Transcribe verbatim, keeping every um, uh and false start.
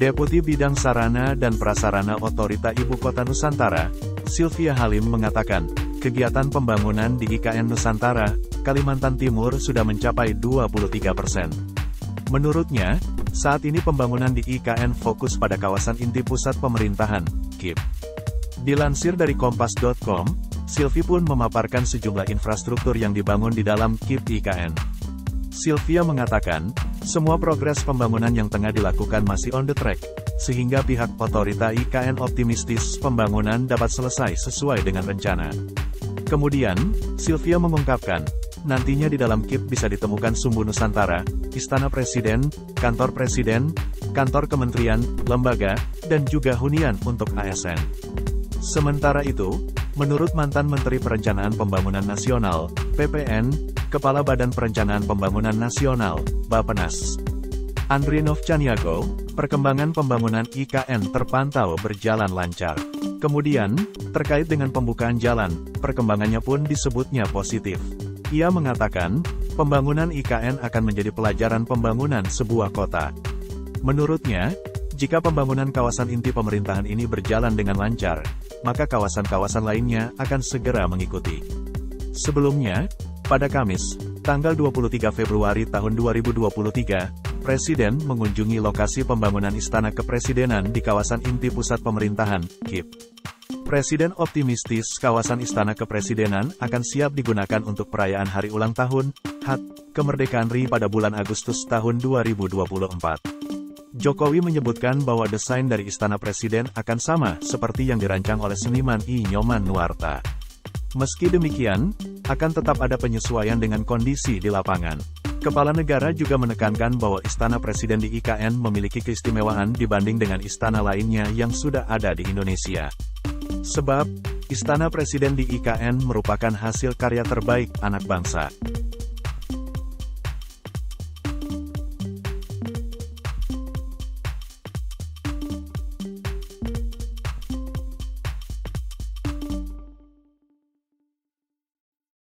Deputi Bidang Sarana dan Prasarana Otorita Ibu Kota Nusantara, Silvia Halim mengatakan, kegiatan pembangunan di I K N Nusantara, Kalimantan Timur sudah mencapai dua puluh tiga persen. Menurutnya, saat ini pembangunan di I K N fokus pada kawasan inti pusat pemerintahan, K I P P. Dilansir dari Kompas dot com, Silvi pun memaparkan sejumlah infrastruktur yang dibangun di dalam K I P P I K N. Silvia mengatakan, semua progres pembangunan yang tengah dilakukan masih on the track, sehingga pihak otorita I K N optimistis pembangunan dapat selesai sesuai dengan rencana. Kemudian, Silvia mengungkapkan, nantinya di dalam K I P P bisa ditemukan Sumbu Nusantara, Istana Presiden, Kantor Presiden, Kantor Kementerian, Lembaga, dan juga hunian untuk A S N. Sementara itu, menurut mantan Menteri Perencanaan Pembangunan Nasional, P P N, Kepala Badan Perencanaan Pembangunan Nasional, Bappenas, Andrinov Chaniago, perkembangan pembangunan I K N terpantau berjalan lancar. Kemudian, terkait dengan pembukaan jalan, perkembangannya pun disebutnya positif. Ia mengatakan, pembangunan I K N akan menjadi pelajaran pembangunan sebuah kota. Menurutnya, jika pembangunan kawasan inti pemerintahan ini berjalan dengan lancar, maka kawasan-kawasan lainnya akan segera mengikuti. Sebelumnya, pada Kamis, tanggal dua puluh tiga Februari tahun dua ribu dua puluh tiga, Presiden mengunjungi lokasi pembangunan Istana Kepresidenan di kawasan inti pusat pemerintahan, K I P P. Presiden optimistis kawasan Istana Kepresidenan akan siap digunakan untuk perayaan hari ulang tahun H U T kemerdekaan R I pada bulan Agustus tahun dua ribu dua puluh empat. Jokowi menyebutkan bahwa desain dari Istana Presiden akan sama seperti yang dirancang oleh seniman I Nyoman Nuarta. Meski demikian, akan tetap ada penyesuaian dengan kondisi di lapangan. Kepala negara juga menekankan bahwa Istana Presiden di I K N memiliki keistimewaan dibanding dengan istana lainnya yang sudah ada di Indonesia. Sebab, Istana Presiden di I K N merupakan hasil karya terbaik anak bangsa.